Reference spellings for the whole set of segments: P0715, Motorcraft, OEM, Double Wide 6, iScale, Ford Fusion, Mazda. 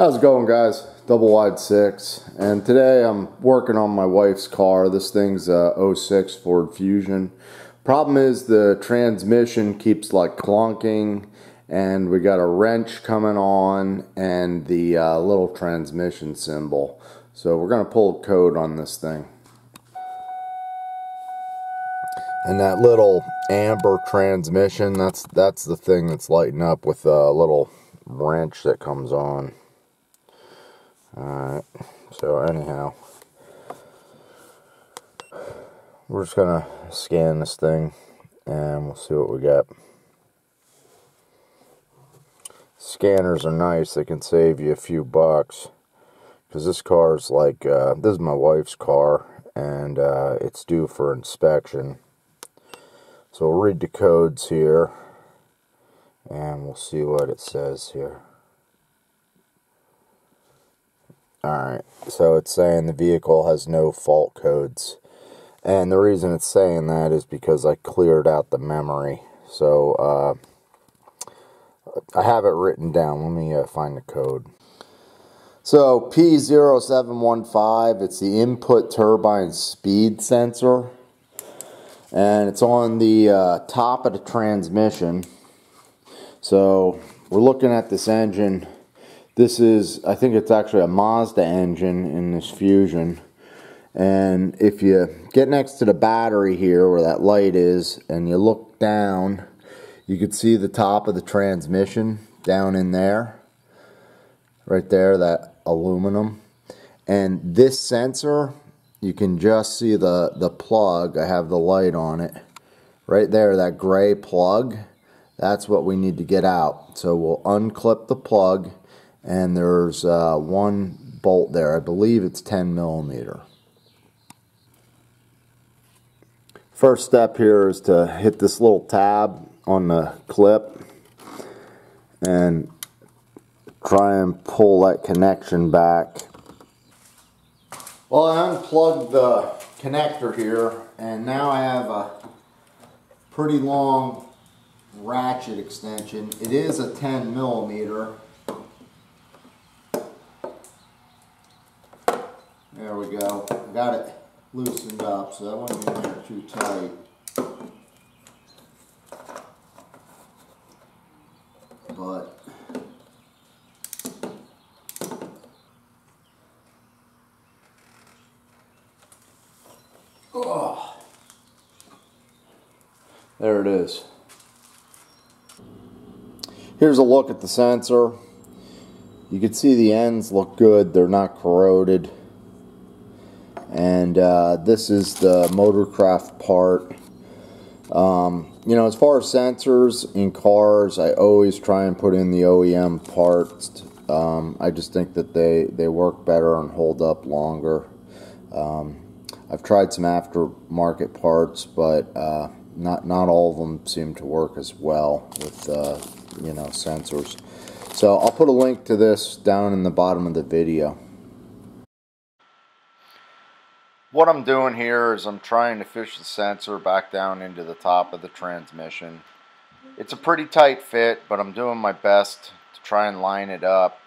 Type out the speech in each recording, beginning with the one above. How's it going, guys? Double Wide 6, and today I'm working on my wife's car. This thing's a 06 Ford Fusion. Problem is the transmission keeps like clunking, and we got a wrench coming on and the little transmission symbol. So we're gonna pull code on this thing. And that little amber transmission, that's the thing that's lighting up with a little wrench that comes on. Alright, so anyhow, we're just gonna scan this thing and we'll see what we got. Scanners are nice, they can save you a few bucks, because this car's like, this is my wife's car, and it's due for inspection. So we'll read the codes here and we'll see what it says here. Alright, so it's saying the vehicle has no fault codes. And the reason it's saying that is because I cleared out the memory. So, I have it written down. Let me find the code. So, P0715, it's the input turbine speed sensor. And it's on the top of the transmission. So, we're looking at this engine. This is, I think it's actually a Mazda engine in this Fusion. And if you get next to the battery here where that light is and you look down, you could see the top of the transmission down in there. Right there, that aluminum. And this sensor, you can just see the plug. I have the light on it. Right there, that gray plug, that's what we need to get out. So we'll unclip the plug. And there's one bolt there. I believe it's 10 millimeter. First step here is to hit this little tab on the clip and try and pull that connection back. Well, I unplugged the connector here, and now I have a pretty long ratchet extension. It is a 10 millimeter. There we go. I got it loosened up, so that wasn't in there too tight. But oh, there it is. Here's a look at the sensor. You can see the ends look good; they're not corroded. And this is the Motorcraft part. You know, as far as sensors in cars, I always try and put in the OEM parts. I just think that they work better and hold up longer. I've tried some aftermarket parts, but not all of them seem to work as well with you know, sensors. So I'll put a link to this down in the bottom of the video. What I'm doing here is I'm trying to fish the sensor back down into the top of the transmission. It's a pretty tight fit, but I'm doing my best to try and line it up.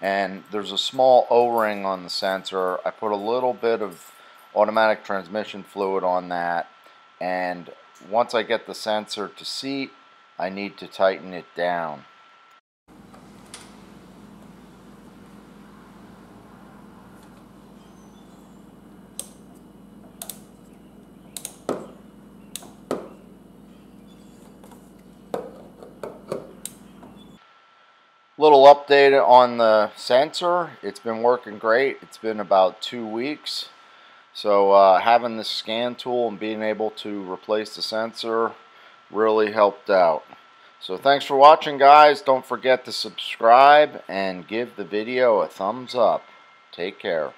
And there's a small O-ring on the sensor. I put a little bit of automatic transmission fluid on that. And once I get the sensor to seat, I need to tighten it down. Little update on the sensor. It's been working great. It's been about 2 weeks. So having this scan tool and being able to replace the sensor really helped out. So thanks for watching, guys. Don't forget to subscribe and give the video a thumbs up. Take care.